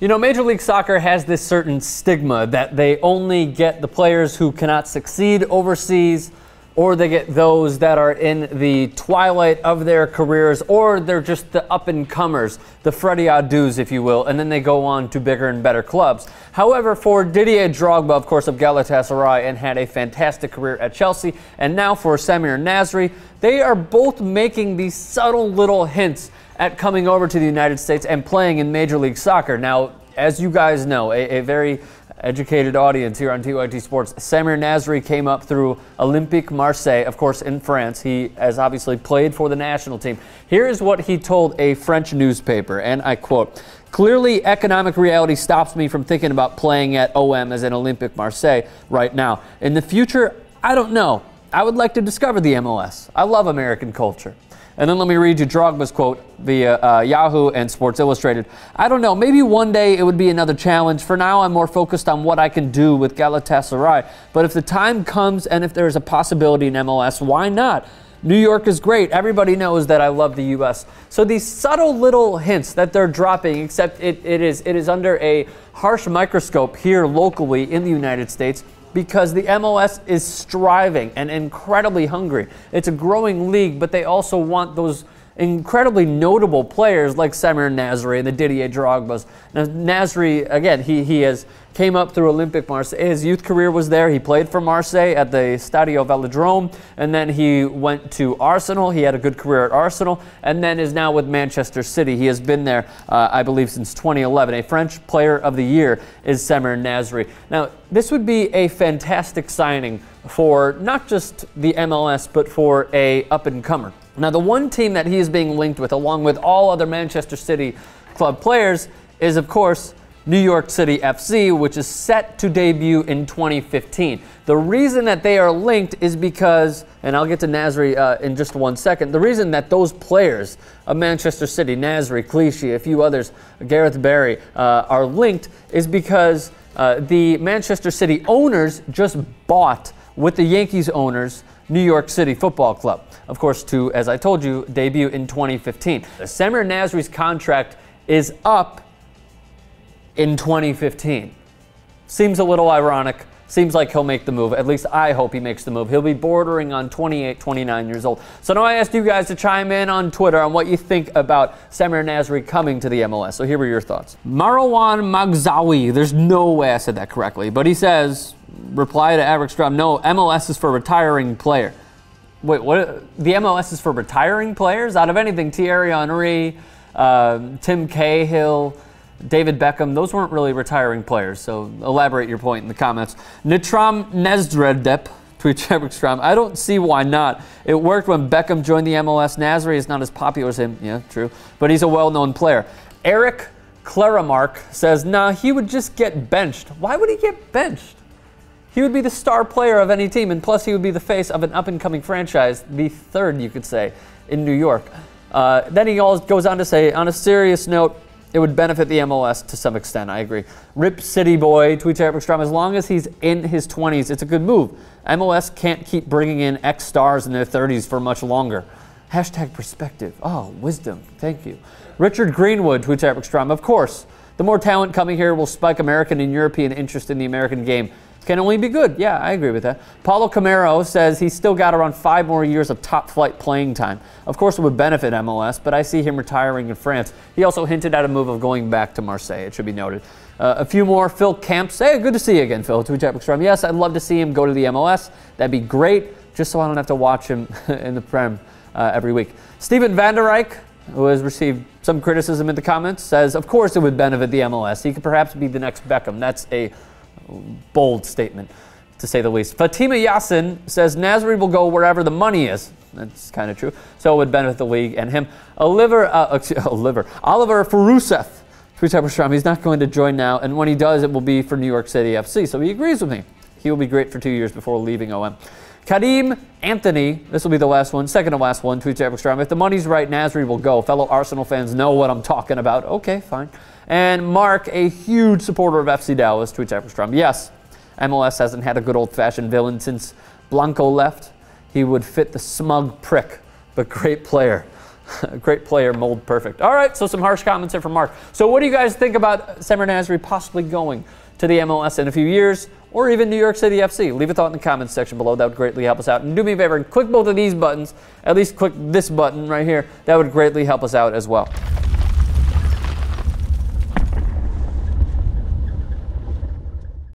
You know, Major League Soccer has this certain stigma that they only get the players who cannot succeed overseas, or they get those that are in the twilight of their careers, or they're just the up-and-comers, the Freddy Adu's, if you will, and then they go on to bigger and better clubs. However, for Didier Drogba, of course, of Galatasaray, and had a fantastic career at Chelsea, and now for Samir Nasri, they are both making these subtle little hints at coming over to the United States and playing in Major League Soccer. Now, as you guys know, a very educated audience here on TYT Sports, Samir Nasri came up through Olympique Marseille, of course, in France. He has obviously played for the national team. Here is what he told a French newspaper, and I quote, "Clearly, economic reality stops me from thinking about playing at OM as an Olympique Marseille right now. In the future, I don't know. I would like to discover the MLS. I love American culture." And then let me read you Drogba's quote via Yahoo and Sports Illustrated. "I don't know, maybe one day it would be another challenge. For now, I'm more focused on what I can do with Galatasaray. But if the time comes and if there's a possibility in MLS, why not? New York is great. Everybody knows that I love the U.S." So these subtle little hints that they're dropping, except it is under a harsh microscope here locally in the United States, because the MLS is striving and incredibly hungry. It's a growing league, but they also want those incredibly notable players like Samir Nasri and the Didier Drogbas. Now, Nasri, again, he has came up through Olympique Marseille. His youth career was there. He played for Marseille at the Stade Vélodrome, and then he went to Arsenal. He had a good career at Arsenal, and then is now with Manchester City. He has been there, I believe, since 2011. A French Player of the Year is Samir Nasri. Now, this would be a fantastic signing for not just the MLS, but for a up-and-comer. Now, the one team that he is being linked with, along with all other Manchester City club players, is, of course, New York City FC, which is set to debut in 2015. The reason that they are linked is because, and I'll get to Nasri in just one second, the reason that those players of Manchester City, Nasri, Clichy, a few others, Gareth Barry, are linked is because the Manchester City owners just bought, with the Yankees owners, New York City Football Club, of course, to, as I told you, debut in 2015. Samir Nasri's contract is up in 2015. Seems a little ironic. Seems like he'll make the move. At least I hope he makes the move. He'll be bordering on 28, 29 years old. So now I asked you guys to chime in on Twitter on what you think about Samir Nasri coming to the MLS. So here were your thoughts. Marwan Magzawi, there's no way I said that correctly, but he says, reply to Everick Strom, no, MLS is for retiring player. Wait, what? The MLS is for retiring players? Out of anything, Thierry Henry, Tim Cahill, David Beckham, those weren't really retiring players, so elaborate your point in the comments. Nitram Nazdredep tweets Everick Strom, I don't see why not. It worked when Beckham joined the MLS. Nasri is not as popular as him. Yeah, true. But he's a well-known player. Eric Claramark says, nah, he would just get benched. Why would he get benched? He would be the star player of any team, and plus he would be the face of an up-and-coming franchise, the third, you could say, in New York. Then he goes on to say, on a serious note, it would benefit the MLS to some extent. I agree. Rip City Boy tweets Everick Strom, as long as he's in his 20s, it's a good move. MLS can't keep bringing in ex-stars in their 30s for much longer. Hashtag perspective. Oh, wisdom. Thank you. Richard Greenwood tweets Everick Strom, of course, the more talent coming here will spike American and European interest in the American game. Can only be good. Yeah, I agree with that. Paulo Camaro says he's still got around 5 more years of top flight playing time. Of course, it would benefit MLS, but I see him retiring in France. He also hinted at a move of going back to Marseille, it should be noted. A few more. Phil camps. Hey, good to see you again, Phil. Yes, I'd love to see him go to the MLS. That'd be great, just so I don't have to watch him in the Prem every week. Steven Vanderyck, who has received some criticism in the comments, says, of course it would benefit the MLS. He could perhaps be the next Beckham. That's a bold statement, to say the least. Fatima Yassin says Nasri will go wherever the money is. That's kind of true. So it would benefit the league and him. Oliver Farousseff tweets Everick Strom, he's not going to join now, and when he does, it will be for New York City FC. So he agrees with me. He will be great for 2 years before leaving OM. Karim Anthony, this will be the last one, second to last one, tweets Everick Strom, if the money's right, Nasri will go. Fellow Arsenal fans know what I'm talking about. Okay, fine. And Mark, a huge supporter of FC Dallas, tweets Everick Strom, yes, MLS hasn't had a good old-fashioned villain since Blanco left. He would fit the smug prick, but great player. Great player, mold perfect. All right, so some harsh comments here from Mark. So what do you guys think about Samir Nasri possibly going to the MLS in a few years, or even New York City FC? Leave a thought in the comments section below. That would greatly help us out. And do me a favor and click both of these buttons, at least click this button right here. That would greatly help us out as well.